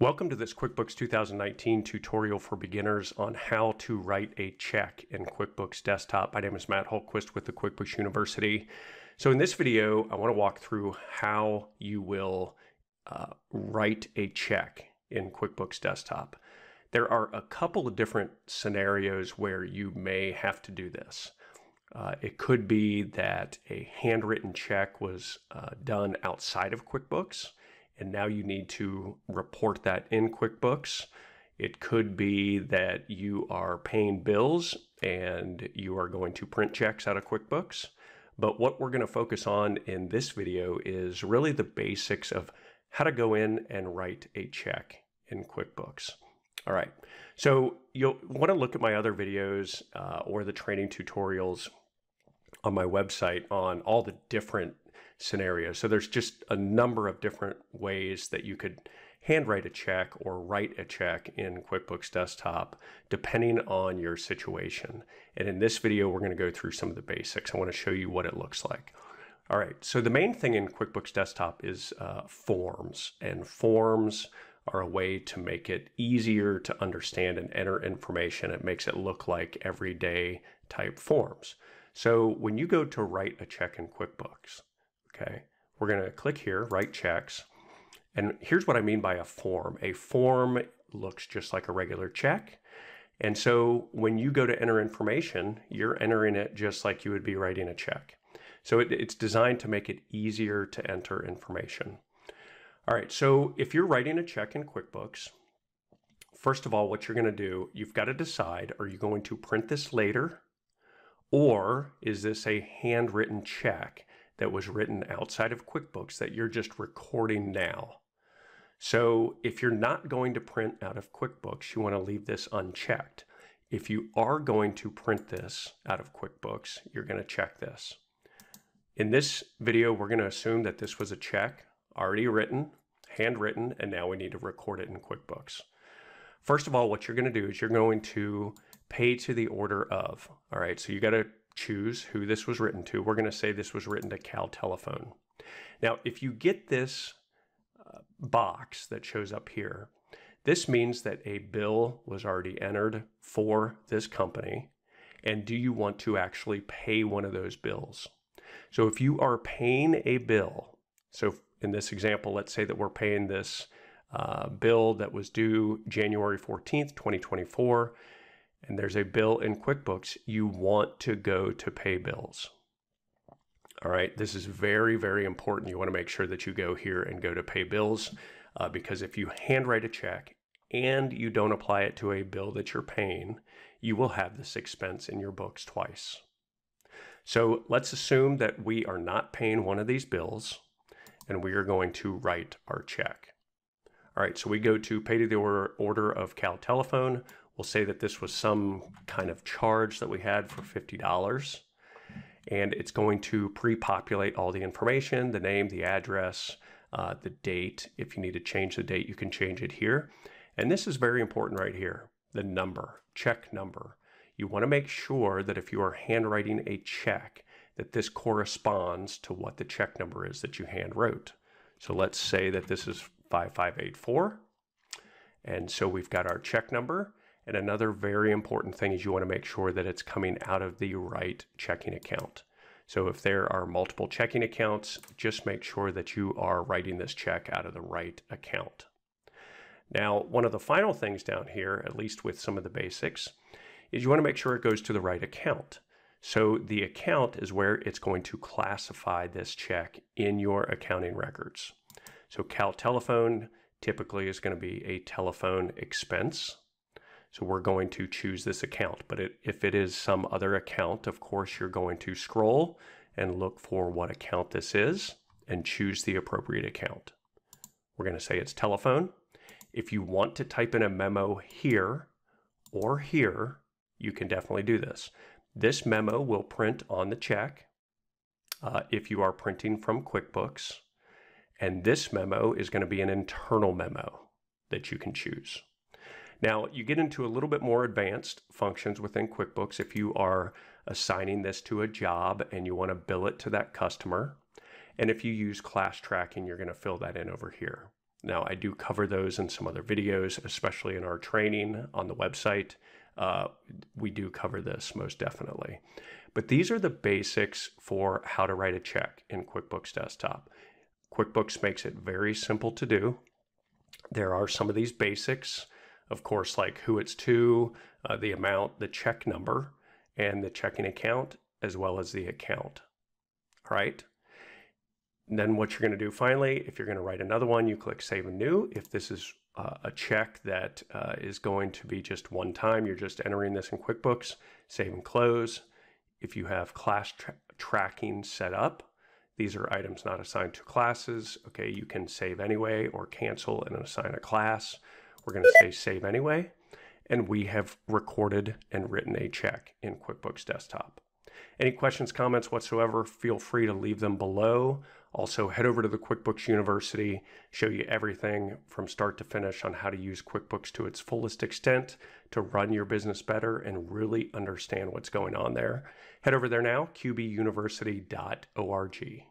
Welcome to this QuickBooks 2019 tutorial for beginners on how to write a check in QuickBooks Desktop. My name is Matt Holquist with the QuickBooks University. So in this video, I want to walk through how you will write a check in QuickBooks Desktop. There are a couple of different scenarios where you may have to do this. It could be that a handwritten check was done outside of QuickBooks, and now you need to report that in QuickBooks. It could be that you are paying bills and you are going to print checks out of QuickBooks. But what we're going to focus on in this video is really the basics of how to go in and write a check in QuickBooks. All right, so you'll want to look at my other videos or the training tutorials on my website on all the different scenario. So there's just a number of different ways that you could handwrite a check or write a check in QuickBooks Desktop, depending on your situation. And in this video, we're going to go through some of the basics. I want to show you what it looks like. All right, so the main thing in QuickBooks Desktop is forms, and forms are a way to make it easier to understand and enter information. It makes it look like everyday type forms. So when you go to write a check in QuickBooks, okay, we're going to click here, write checks. And here's what I mean by a form. A form looks just like a regular check. And so when you go to enter information, you're entering it just like you would be writing a check. So it's designed to make it easier to enter information. All right, so if you're writing a check in QuickBooks, first of all, what you're going to do, you've got to decide, are you going to print this later? Or is this a handwritten check that was written outside of QuickBooks that you're just recording now? So if you're not going to print out of QuickBooks, you want to leave this unchecked. If you are going to print this out of QuickBooks, you're going to check this. In this video, we're going to assume that this was a check already written, handwritten, and now we need to record it in QuickBooks. First of all, what you're going to do is you're going to pay to the order of. All right, so you got to choose who this was written to. We're going to say this was written to Cal Telephone. Now, if you get this box that shows up here, this means that a bill was already entered for this company. And do you want to actually pay one of those bills? So if you are paying a bill, so in this example, let's say that we're paying this bill that was due January 14th, 2024, and there's a bill in QuickBooks, you want to go to pay bills. All right, this is very, very important. You want to make sure that you go here and go to pay bills because if you handwrite a check and you don't apply it to a bill that you're paying, you will have this expense in your books twice. So let's assume that we are not paying one of these bills and we are going to write our check. All right, so we go to pay to the order of Cal Telephone. We'll say that this was some kind of charge that we had for $50, and it's going to pre-populate all the information, the name, the address, the date. If you need to change the date, you can change it here. And this is very important right here, the number, check number. You want to make sure that if you are handwriting a check, that this corresponds to what the check number is that you hand wrote. So let's say that this is 5584. And so we've got our check number. And another very important thing is you want to make sure that it's coming out of the right checking account. So if there are multiple checking accounts, just make sure that you are writing this check out of the right account. Now, one of the final things down here, at least with some of the basics, is you want to make sure it goes to the right account. So the account is where it's going to classify this check in your accounting records. So Cal Telephone typically is going to be a telephone expense. So we're going to choose this account, but if it is some other account, of course, you're going to scroll and look for what account this is and choose the appropriate account. We're going to say it's telephone. If you want to type in a memo here or here, you can definitely do this. This memo will print on the check if you are printing from QuickBooks, and this memo is going to be an internal memo that you can choose. Now, you get into a little bit more advanced functions within QuickBooks if you are assigning this to a job and you want to bill it to that customer. And if you use class tracking, you're going to fill that in over here. Now, I do cover those in some other videos, especially in our training on the website. We do cover this most definitely. But these are the basics for how to write a check in QuickBooks Desktop. QuickBooks makes it very simple to do. There are some of these basics, of course, like who it's to, the amount, the check number, and the checking account, as well as the account. All right. And then what you're going to do finally, if you're going to write another one, you click Save and New. If this is a check that is going to be just one time, you're just entering this in QuickBooks, save and close. If you have class tracking set up, these are items not assigned to classes. Okay, you can save anyway or cancel and assign a class. We're going to say Save Anyway. And we have recorded and written a check in QuickBooks Desktop. Any questions, comments whatsoever, feel free to leave them below. Also, head over to the QuickBooks University, show you everything from start to finish on how to use QuickBooks to its fullest extent to run your business better and really understand what's going on there. Head over there now, qbuniversity.org.